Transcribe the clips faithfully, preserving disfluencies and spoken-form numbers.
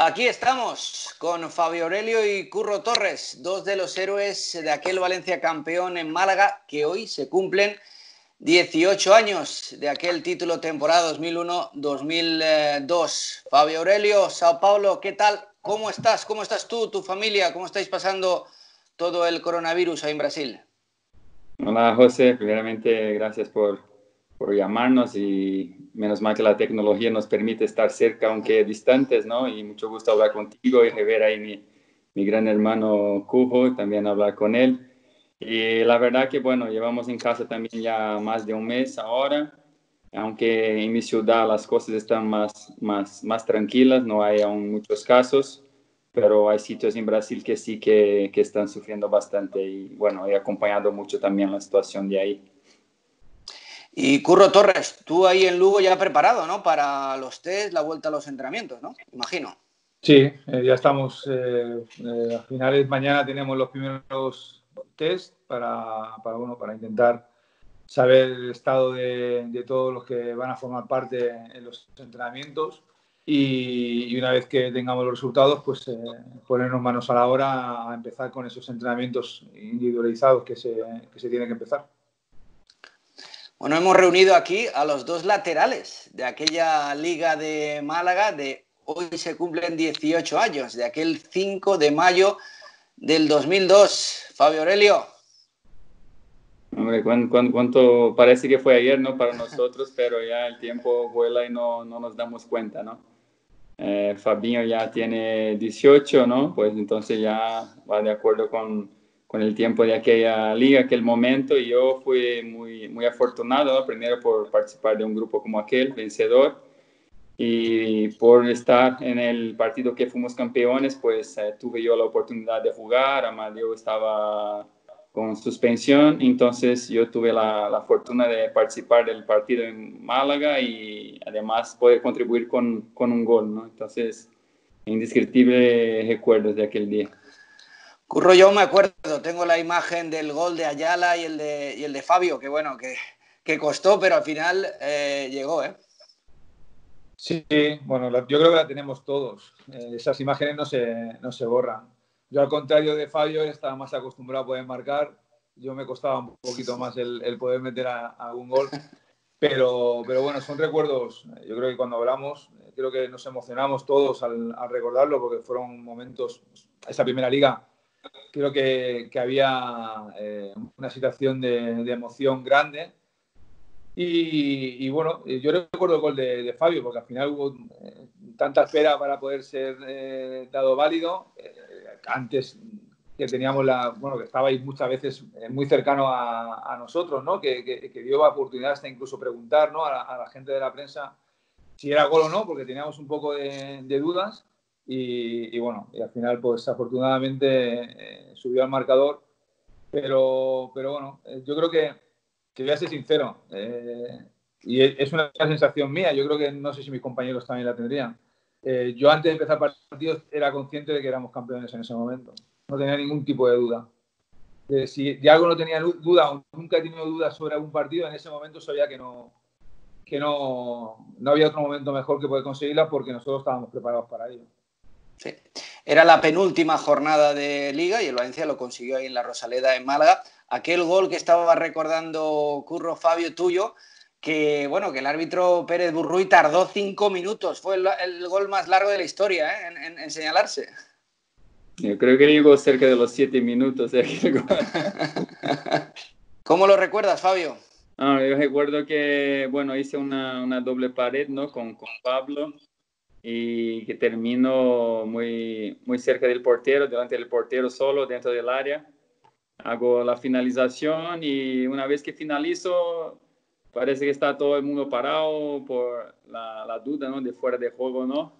Aquí estamos con Fabio Aurelio y Curro Torres, dos de los héroes de aquel Valencia campeón en Málaga, que hoy se cumplen dieciocho años de aquel título temporada dos mil uno dos mil dos. Fabio Aurelio, Sao Paulo, ¿qué tal? ¿Cómo estás? ¿Cómo estás tú, tu familia? ¿Cómo estáis pasando todo el coronavirus ahí en Brasil? Hola, José. Primeramente, gracias por, por llamarnos y menos mal que la tecnología nos permite estar cerca, aunque distantes, ¿no? Y mucho gusto hablar contigo y rever ahí mi, mi gran hermano Cujo y también hablar con él. Y la verdad que, bueno, llevamos en casa también ya más de un mes ahora, aunque en mi ciudad las cosas están más, más, más tranquilas, no hay aún muchos casos, pero hay sitios en Brasil que sí que, que están sufriendo bastante y, bueno, he acompañado mucho también la situación de ahí. Y Curro Torres, tú ahí en Lugo ya preparado, ¿no? Para los test, la vuelta a los entrenamientos, ¿no? Imagino. Sí, eh, ya estamos, eh, eh, a finales mañana tenemos los primeros test para, para, bueno, para intentar saber el estado de, de todos los que van a formar parte en los entrenamientos y, y una vez que tengamos los resultados, pues eh, ponernos manos a la obra a empezar con esos entrenamientos individualizados que se, que se tienen que empezar. Bueno, hemos reunido aquí a los dos laterales de aquella Liga de Málaga de hoy se cumplen dieciocho años, de aquel cinco de mayo del dos mil dos, Fabio Aurelio. Hombre, ¿cuánto, cuánto parece que fue ayer, ¿no? Para nosotros, pero ya el tiempo vuela y no, no nos damos cuenta, ¿no? Eh, Fabinho ya tiene dieciocho, ¿no? Pues entonces ya va de acuerdo con, con el tiempo de aquella liga, aquel momento, y yo fui muy, muy afortunado, ¿no? Primero por participar de un grupo como aquel, vencedor, y por estar en el partido que fuimos campeones, pues eh, tuve yo la oportunidad de jugar. Amadeo estaba con suspensión, entonces yo tuve la, la fortuna de participar del partido en Málaga y además poder contribuir con, con un gol, ¿no? Entonces, indescriptibles recuerdos de aquel día. Curro, yo me acuerdo, tengo la imagen del gol de Ayala y el de, y el de Fabio, que bueno, que, que costó, pero al final eh, llegó, ¿eh? Sí, bueno, yo creo que la tenemos todos. Eh, esas imágenes no se, no se borran. Yo, al contrario de Fabio, estaba más acostumbrado a poder marcar. Yo me costaba un poquito más el, el poder meter a, a algún gol. Pero, pero bueno, son recuerdos. Yo creo que cuando hablamos, creo que nos emocionamos todos al, al recordarlo porque fueron momentos, esa primera liga, creo que, que había eh, una situación de, de emoción grande. Y, y bueno, yo recuerdo el gol de, de Fabio, porque al final hubo eh, tanta espera para poder ser eh, dado válido. Eh, antes que teníamos la. Bueno, que estabais muchas veces eh, muy cercano a, a nosotros, ¿no? Que, que, que dio oportunidad hasta incluso preguntar, ¿no? a, la, a la gente de la prensa si era gol o no, porque teníamos un poco de, de dudas. Y, y bueno, y al final, pues afortunadamente eh, subió al marcador. Pero, pero bueno, eh, yo creo que. Te voy a ser sincero, eh, y es una sensación mía, yo creo que no sé si mis compañeros también la tendrían. Eh, yo antes de empezar partidos era consciente de que éramos campeones en ese momento, no tenía ningún tipo de duda. Eh, si de algo no tenía duda o nunca he tenido dudas sobre algún partido, en ese momento sabía que, no, que no, no había otro momento mejor que poder conseguirla porque nosotros estábamos preparados para ello. Sí. Era la penúltima jornada de Liga y el Valencia lo consiguió ahí en La Rosaleda, en Málaga. Aquel gol que estaba recordando Curro, Fabio, tuyo, que bueno, que el árbitro Pérez Burrull tardó cinco minutos. Fue el, el gol más largo de la historia, ¿eh? en, en, en señalarse. Yo creo que llegó cerca de los siete minutos. ¿Eh? ¿Cómo lo recuerdas, Fabio? Ah, yo recuerdo que, bueno, hice una, una doble pared, ¿no? Con, con Pablo. Y que termino muy, muy cerca del portero, delante del portero solo, dentro del área. Hago la finalización y una vez que finalizo, parece que está todo el mundo parado por la, la duda, ¿no? De fuera de juego, ¿no?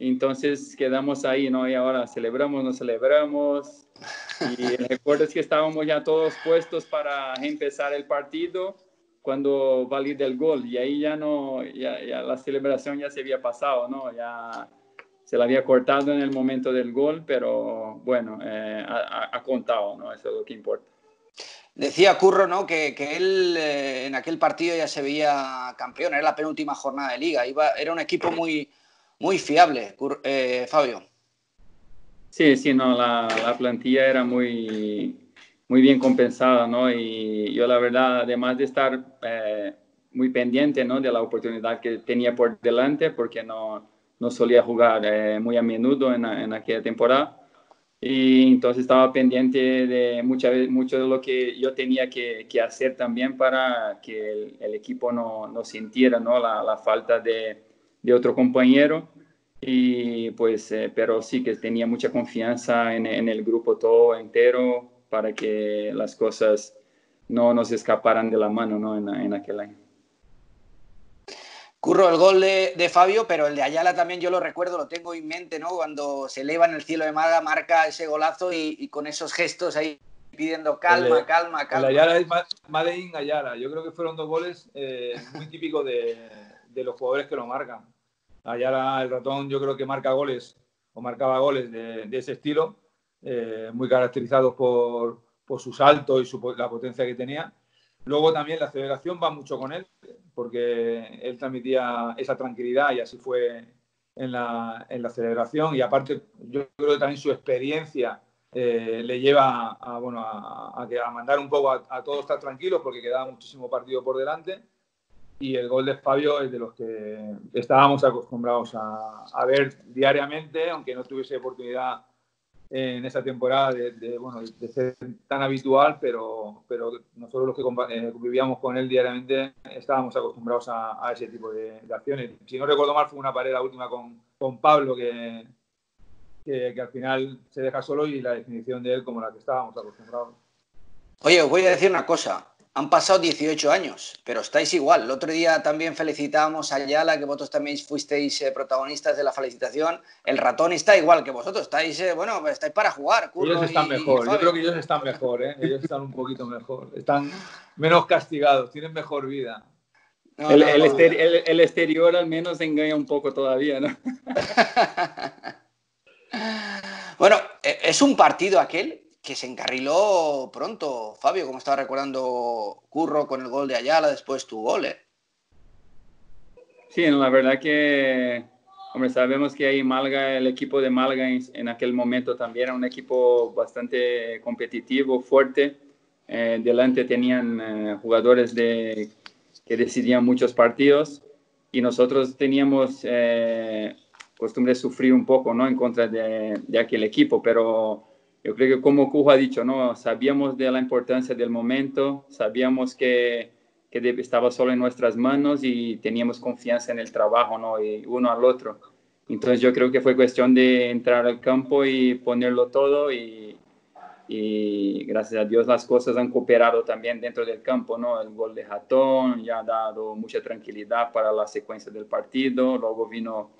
Entonces quedamos ahí, ¿no? Y ahora celebramos, no celebramos. Y el recuerdo es que estábamos ya todos puestos para empezar el partido cuando valida el gol y ahí ya no, ya, ya la celebración ya se había pasado, ¿no? Ya se la había cortado en el momento del gol, pero bueno, eh, ha, ha contado, ¿no? Eso es lo que importa. Decía Curro, ¿no? Que, que él eh, en aquel partido ya se veía campeón, era la penúltima jornada de Liga, iba, era un equipo muy, muy fiable, eh, Fabio. Sí, sí, no, la, la plantilla era muy, muy bien compensada, ¿no? Y yo la verdad, además de estar eh, muy pendiente, ¿no?, de la oportunidad que tenía por delante, porque no, no solía jugar eh, muy a menudo en, en aquella temporada. Y entonces estaba pendiente de muchas veces, mucho de lo que yo tenía que, que hacer también para que el, el equipo no, no sintiera, ¿no?, la, la falta de, de otro compañero. Y pues, eh, pero sí que tenía mucha confianza en, en el grupo todo entero para que las cosas no nos escaparan de la mano, ¿no?, en, en aquel año. Curro, el gol de, de Fabio, pero el de Ayala también yo lo recuerdo, lo tengo en mente, ¿no? Cuando se eleva en el cielo de Málaga, marca ese golazo y, y con esos gestos ahí pidiendo calma, el, calma, calma. El Ayala es Medellín Ayala. Yo creo que fueron dos goles eh, muy típicos de, de los jugadores que lo marcan. Ayala, el ratón, yo creo que marca goles o marcaba goles de, de ese estilo, eh, muy caracterizados por, por su salto y su, la potencia que tenía. Luego también la celebración va mucho con él, porque él transmitía esa tranquilidad y así fue en la, en la celebración. Y aparte, yo creo que también su experiencia eh, le lleva a, bueno, a, a, a mandar un poco a, a todos estar tranquilos, porque quedaba muchísimo partido por delante. Y el gol de Fabio es de los que estábamos acostumbrados a, a ver diariamente, aunque no tuviese oportunidad en esa temporada de, de, bueno, de ser tan habitual, pero, pero nosotros los que convivíamos con él diariamente estábamos acostumbrados a, a ese tipo de, de acciones. Si no recuerdo mal, fue una pared la última con, con Pablo que, que, que al final se deja solo y la definición de él como la que estábamos acostumbrados. Oye, os voy a decir una cosa. Han pasado dieciocho años, pero estáis igual. El otro día también felicitábamos a Ayala, que vosotros también fuisteis eh, protagonistas de la felicitación. El ratón está igual que vosotros. Estáis, eh, bueno, estáis para jugar. Curro ellos están y, mejor. Y yo creo que ellos están mejor, ¿eh? Ellos están un poquito mejor. Están menos castigados, tienen mejor vida. No, el, no, no, el, exter el, el exterior al menos engaña un poco todavía, ¿no? Bueno, es un partido aquel que se encarriló pronto, Fabio, como estaba recordando Curro con el gol de Ayala, después tu gol, ¿eh? Sí, la verdad que, hombre, sabemos que ahí Málaga, el equipo de Málaga en, en aquel momento también era un equipo bastante competitivo, fuerte. Eh, delante tenían eh, jugadores de, que decidían muchos partidos y nosotros teníamos eh, costumbre de sufrir un poco, ¿no?, en contra de, de aquel equipo, pero yo creo que como Curro ha dicho, ¿no?, sabíamos de la importancia del momento, sabíamos que, que estaba solo en nuestras manos y teníamos confianza en el trabajo, ¿no?, y uno al otro. Entonces yo creo que fue cuestión de entrar al campo y ponerlo todo y, y gracias a Dios las cosas han cooperado también dentro del campo, ¿no? El gol de Ratón ya ha dado mucha tranquilidad para la secuencia del partido, luego vino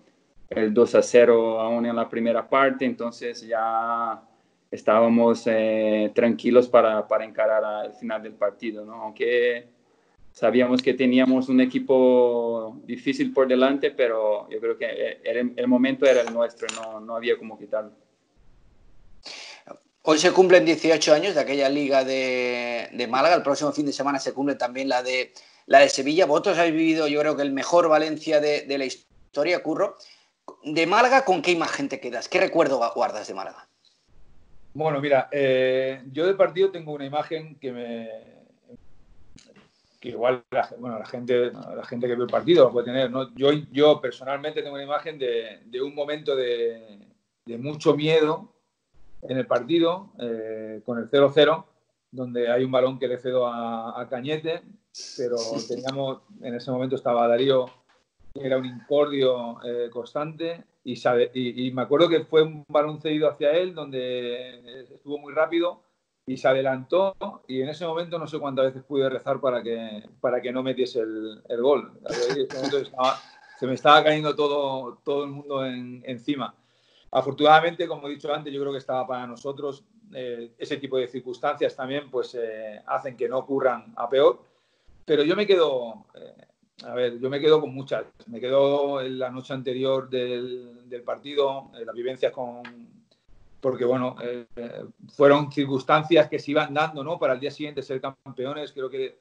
el dos a cero aún en la primera parte, entonces ya estábamos eh, tranquilos para, para encarar el final del partido, ¿no? Aunque sabíamos que teníamos un equipo difícil por delante, pero yo creo que el, el momento era el nuestro, no, no había como quitarlo. Hoy se cumplen dieciocho años de aquella liga de, de Málaga, el próximo fin de semana se cumple también la de, la de Sevilla. Vosotros habéis vivido, yo creo que el mejor Valencia de, de la historia, Curro. De Málaga, ¿con qué imagen te quedas? ¿Qué recuerdo guardas de Málaga? Bueno, mira, eh, yo de partido tengo una imagen que me que igual la, bueno, la gente la gente que ve el partido la puede tener, ¿no? Yo, yo personalmente tengo una imagen de, de un momento de, de mucho miedo en el partido, eh, con el cero cero, donde hay un balón que le cedo a, a Cañete, pero teníamos, en ese momento estaba Darío, que era un incordio eh, constante. Y, sabe, y, y me acuerdo que fue un balón cedido hacia él, donde estuvo muy rápido y se adelantó. Y en ese momento no sé cuántas veces pude rezar para que, para que no metiese el, el gol. En ese momento estaba, se me estaba cayendo todo, todo el mundo en, encima. Afortunadamente, como he dicho antes, yo creo que estaba para nosotros. Eh, ese tipo de circunstancias también pues, eh, hacen que no ocurran a peor. Pero yo me quedo... Eh, A ver, yo me quedo con muchas. Me quedo en la noche anterior del, del partido, las vivencias con... Porque, bueno, eh, fueron circunstancias que se iban dando, ¿no? Para el día siguiente ser campeones. Creo que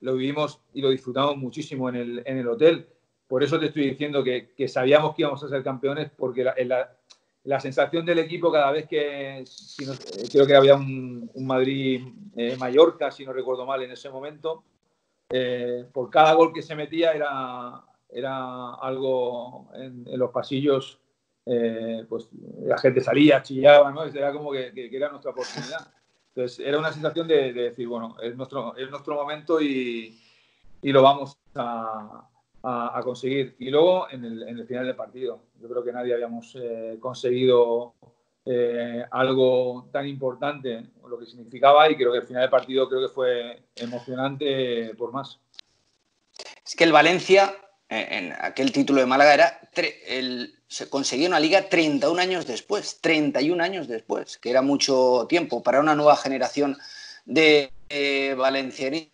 lo vivimos y lo disfrutamos muchísimo en el, en el hotel. Por eso te estoy diciendo que, que sabíamos que íbamos a ser campeones, porque la, la, la sensación del equipo cada vez que... Si no, creo que había un, un Madrid-Mallorca, eh, si no recuerdo mal, en ese momento. Eh, por cada gol que se metía era, era algo en, en los pasillos... Eh, pues la gente salía, chillaba, ¿no? Era como que, que, que era nuestra oportunidad. Entonces era una sensación de, de decir, bueno, es nuestro, es nuestro momento y, y lo vamos a, a, a conseguir. Y luego en el, en el final del partido, yo creo que nadie habíamos eh, conseguido eh, algo tan importante, lo que significaba, y creo que el final del partido creo que fue emocionante por más. Es que el Valencia, en aquel título de Málaga, era el, se conseguía una liga treinta y un años después, treinta y un años después, que era mucho tiempo para una nueva generación de eh, valencianistas.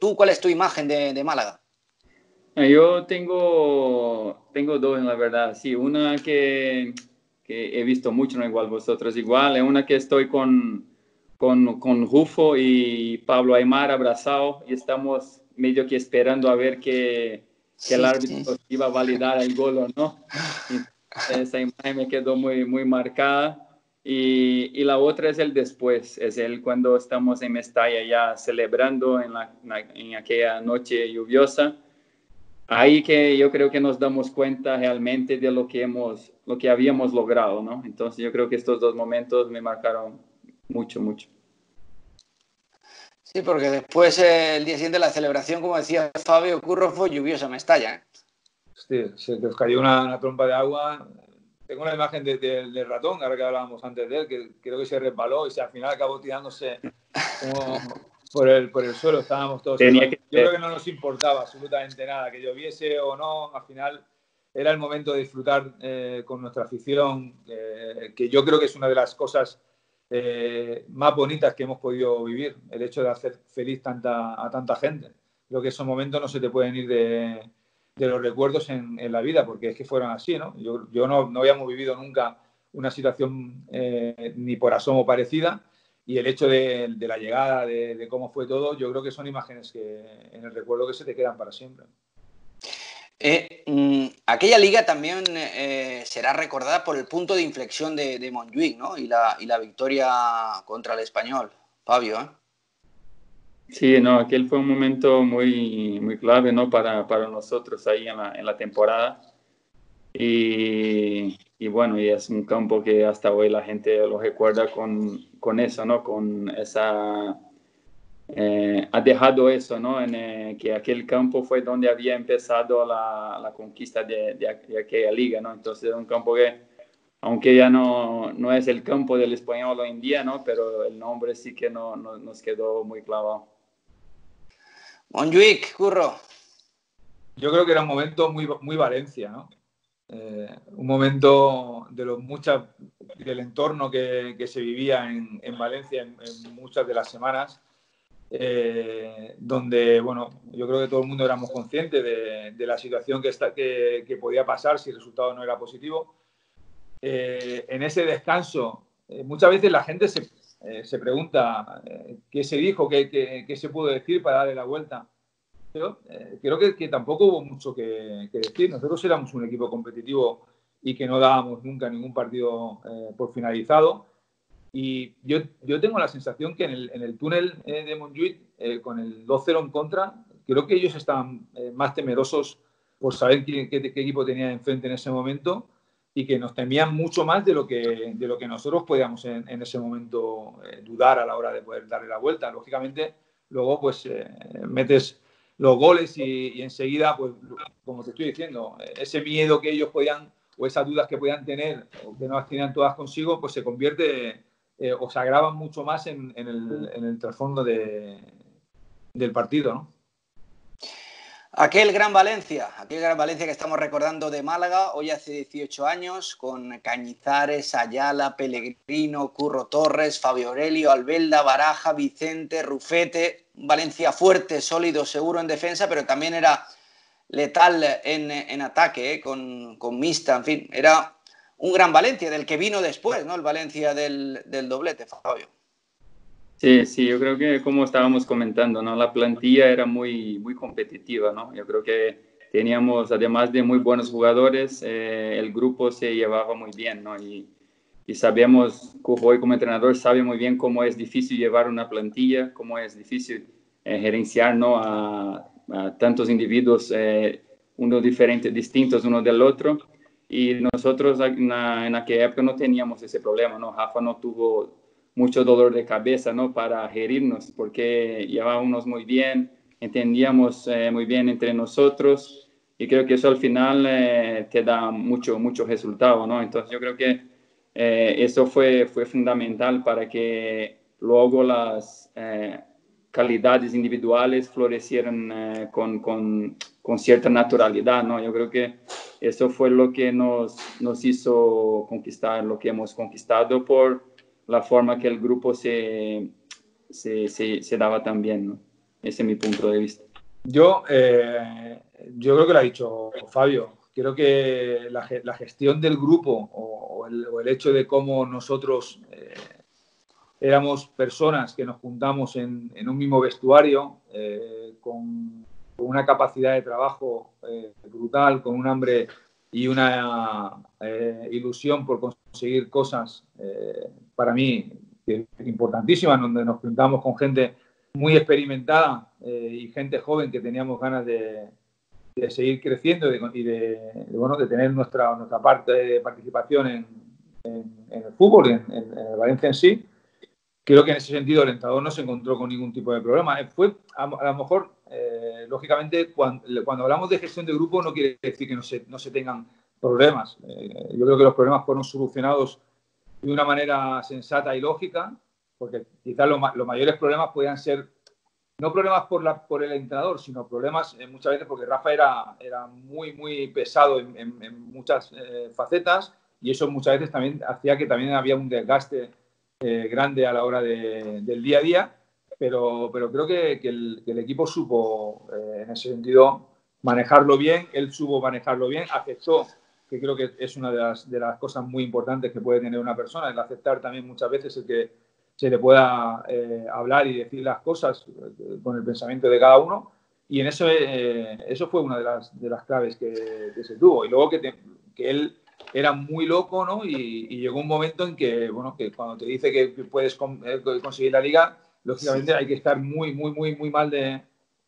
¿Tú cuál es tu imagen de, de Málaga? Yo tengo, tengo dos, en la verdad. Sí, una que, que he visto mucho, no igual vosotros, igual, es una que estoy con, con, con Rufo y Pablo Aimar abrazado y estamos... medio que esperando a ver que, que sí, el árbitro sí. iba a validar el gol o no. Esa imagen me quedó muy, muy marcada. Y, y la otra es el después, es el cuando estamos en Mestalla ya celebrando en, la, en aquella noche lluviosa. Ahí que yo creo que nos damos cuenta realmente de lo que, hemos, lo que habíamos logrado, ¿no? Entonces yo creo que estos dos momentos me marcaron mucho, mucho. Sí, porque después eh, el día siguiente la celebración, como decía Fabio, Curro, fue lluviosa, Mestalla, ¿eh? Sí, se nos cayó una, una trompa de agua. Tengo una imagen de, de, del ratón, ahora que hablábamos antes de él, que creo que se resbaló y se, al final acabó tirándose como por, el, por el suelo. Estábamos todos... Tenía que... Yo creo que no nos importaba absolutamente nada, que lloviese o no, al final era el momento de disfrutar eh, con nuestra afición, eh, que yo creo que es una de las cosas... Eh, más bonitas que hemos podido vivir, el hecho de hacer feliz tanta, a tanta gente. Creo que esos momentos no se te pueden ir de, de los recuerdos en, en la vida, porque es que fueron así, ¿no? Yo, yo no, no habíamos vivido nunca una situación eh, ni por asomo parecida, y el hecho de, de la llegada, de, de cómo fue todo, yo creo que son imágenes que en el recuerdo que se te quedan para siempre. Eh, mmm, aquella liga también eh, será recordada por el punto de inflexión de, de Montjuic, ¿no? Y la, y la victoria contra el Español, Fabio, ¿eh? Sí, no, aquel fue un momento muy, muy clave, ¿no? Para, para nosotros ahí en la, en la temporada. Y, y bueno, y es un campo que hasta hoy la gente lo recuerda con, con eso, ¿no? Con esa... Eh, ha dejado eso, ¿no? En, eh, que aquel campo fue donde había empezado la, la conquista de, de, de aquella liga, ¿no? Entonces es un campo que, aunque ya no, no es el campo del Español hoy en día, ¿no? Pero el nombre sí que no, no, nos quedó muy clavado. Montjuic, Curro. Yo creo que era un momento muy, muy Valencia, ¿no? Eh, un momento de los muchas, del entorno que, que se vivía en, en Valencia en, en muchas de las semanas. Eh, donde, bueno, yo creo que todo el mundo éramos conscientes de, de la situación que, está, que, que podía pasar si el resultado no era positivo. Eh, en ese descanso, eh, muchas veces la gente se, eh, se pregunta eh, qué se dijo, qué, qué, qué se pudo decir para darle la vuelta. Pero eh, creo que, que tampoco hubo mucho que, que decir. Nosotros éramos un equipo competitivo y que no dábamos nunca ningún partido eh, por finalizado. Y yo, yo tengo la sensación que en el, en el túnel eh, de Montjuic, eh, con el dos cero en contra, creo que ellos estaban eh, más temerosos por saber qué, qué, qué equipo tenía enfrente en ese momento, y que nos temían mucho más de lo que, de lo que nosotros podíamos en, en ese momento eh, dudar a la hora de poder darle la vuelta. Lógicamente, luego pues eh, metes los goles y, y enseguida, pues como te estoy diciendo, ese miedo que ellos podían, o esas dudas que podían tener, o que no las tenían todas consigo, pues se convierte... Eh, os agravan mucho más en, en el, en el trasfondo de, del partido, ¿no? Aquel gran Valencia, aquel gran Valencia que estamos recordando de Málaga, hoy hace dieciocho años, con Cañizares, Ayala, Pellegrino, Curro Torres, Fabio Aurelio, Albelda, Baraja, Vicente, Rufete. Valencia fuerte, sólido, seguro en defensa, pero también era letal en, en ataque, ¿eh? con, con Mista, en fin, era... un gran Valencia, del que vino después, ¿no? El Valencia del, del doblete, Fabio. Sí, sí, yo creo que como estábamos comentando, ¿no? La plantilla era muy, muy competitiva, ¿no? Yo creo que teníamos, además de muy buenos jugadores, eh, el grupo se llevaba muy bien, ¿no? Y, y sabemos, Curro como entrenador sabe muy bien cómo es difícil llevar una plantilla, cómo es difícil eh, gerenciar, ¿no?, a, a tantos individuos, eh, unos diferentes, distintos uno del otro. Y nosotros en, la, en aquella época no teníamos ese problema, ¿no? Jafa no tuvo mucho dolor de cabeza, ¿no?, para gerirnos, porque llevábamos muy bien, entendíamos eh, muy bien entre nosotros. Y creo que eso al final eh, te da mucho, mucho resultado, ¿no? Entonces yo creo que eh, eso fue, fue fundamental para que luego las eh, calidades individuales florecieran eh, con, con, con cierta naturalidad, ¿no? Yo creo que eso fue lo que nos, nos hizo conquistar lo que hemos conquistado por la forma que el grupo se, se, se, se daba también, ¿no? Ese es mi punto de vista. Yo... Eh... Yo creo que lo ha dicho Fabio. Creo que la, la gestión del grupo o, o, el, o el hecho de cómo nosotros eh, éramos personas que nos juntamos en, en un mismo vestuario, eh, con, con una capacidad de trabajo eh, brutal, con un hambre y una eh, ilusión por conseguir cosas, eh, para mí, importantísimas, donde nos juntamos con gente muy experimentada eh, y gente joven que teníamos ganas de... de seguir creciendo y, de, y de, de, bueno, de tener nuestra, nuestra parte de participación en, en, en el fútbol, en, en, en Valencia en sí. Creo que en ese sentido el entrenador no se encontró con ningún tipo de problema. Fue, a, a lo mejor, eh, lógicamente, cuando, cuando hablamos de gestión de grupo no quiere decir que no se, no se tengan problemas. Eh, yo creo que los problemas fueron solucionados de una manera sensata y lógica, porque quizás los, los mayores problemas podían ser... No problemas por, la, por el entrenador, sino problemas eh, muchas veces porque Rafa era, era muy, muy pesado en, en, en muchas eh, facetas, y eso muchas veces también hacía que también había un desgaste eh, grande a la hora de, del día a día, pero, pero creo que, que, el, que el equipo supo eh, en ese sentido manejarlo bien, él supo manejarlo bien, aceptó, que creo que es una de las, de las cosas muy importantes que puede tener una persona, el aceptar también muchas veces el que se le pueda eh, hablar y decir las cosas eh, con el pensamiento de cada uno, y en eso, eh, eso fue una de las, de las claves que, que se tuvo. Y luego que, te, que él era muy loco, ¿no? Y, y llegó un momento en que, bueno, que cuando te dice que puedes con, eh, conseguir la liga, lógicamente sí, hay que estar muy, muy, muy, muy mal de,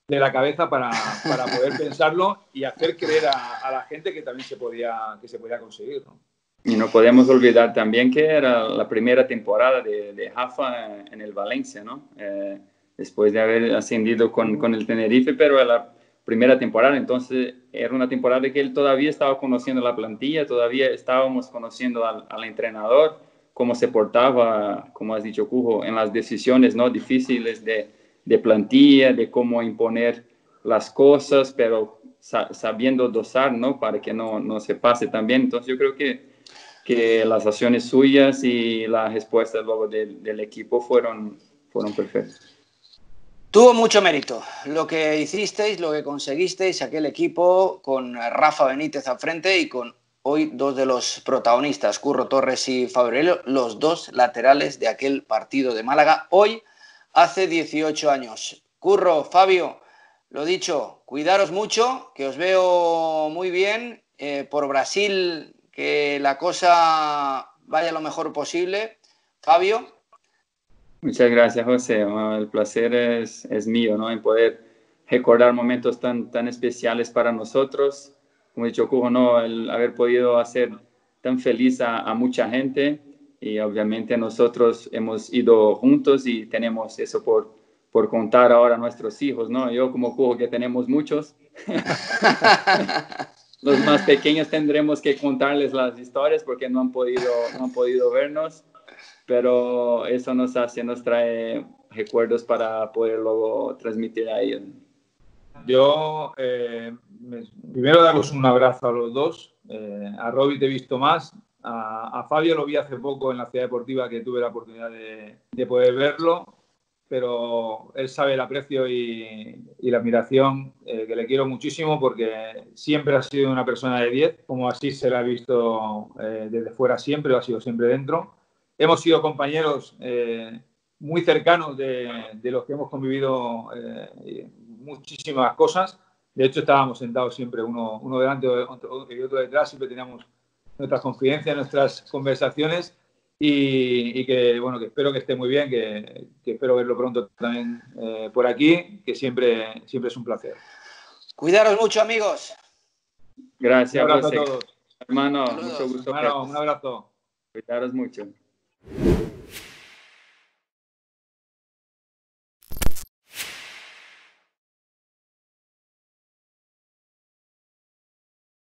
de la cabeza para, para poder pensarlo y hacer creer a, a la gente que también se podía, que se podía conseguir, ¿no? Y no podemos olvidar también que era la primera temporada de, de Jafa en el Valencia, ¿no? Eh, después de haber ascendido con, con el Tenerife, pero era la primera temporada. Entonces, era una temporada que él todavía estaba conociendo la plantilla, todavía estábamos conociendo al, al entrenador, cómo se portaba, como has dicho, Curro, en las decisiones, ¿no?, difíciles de, de plantilla, de cómo imponer las cosas, pero sa- sabiendo dosar, ¿no?, para que no, no se pase también. Entonces, yo creo que que las acciones suyas y las respuestas luego del, del equipo fueron, fueron perfectas. Tuvo mucho mérito lo que hicisteis, lo que conseguisteis, aquel equipo con Rafa Benítez al frente y con hoy dos de los protagonistas, Curro Torres y Fabio Aurelio, los dos laterales de aquel partido de Málaga, hoy hace dieciocho años. Curro, Fabio, lo dicho, cuidaros mucho, que os veo muy bien eh, por Brasil... Que la cosa vaya lo mejor posible. Fabio. Muchas gracias, José. El placer es, es mío, ¿no?, en poder recordar momentos tan, tan especiales para nosotros. Como he dicho, Curro, ¿no?, el haber podido hacer tan feliz a, a mucha gente. Y obviamente nosotros hemos ido juntos y tenemos eso por, por contar ahora a nuestros hijos, ¿no? Yo como Curro, que tenemos muchos. Los más pequeños tendremos que contarles las historias porque no han podido, no han podido vernos, pero eso nos hace, nos trae recuerdos para poder luego transmitir a ellos. Yo, eh, primero daros un abrazo a los dos. Eh, a Roby te he visto más, a, a Fabio lo vi hace poco en la Ciudad Deportiva, que tuve la oportunidad de, de poder verlo, pero él sabe el aprecio y, y la admiración eh, que le quiero muchísimo, porque siempre ha sido una persona de diez, como así se la ha visto eh, desde fuera siempre, lo ha sido siempre dentro. Hemos sido compañeros eh, muy cercanos de, de los que hemos convivido eh, muchísimas cosas, De hecho, estábamos sentados siempre, uno, uno delante y otro detrás, siempre teníamos nuestras confidencias, nuestras conversaciones y, y que, bueno, que espero que esté muy bien, que, que espero verlo pronto también eh, por aquí, que siempre, siempre es un placer. Cuidaros mucho, amigos. Gracias, un abrazo a todos. Hermano, Saludos. Mucho gusto. Hermano, un abrazo. Cuidaros mucho.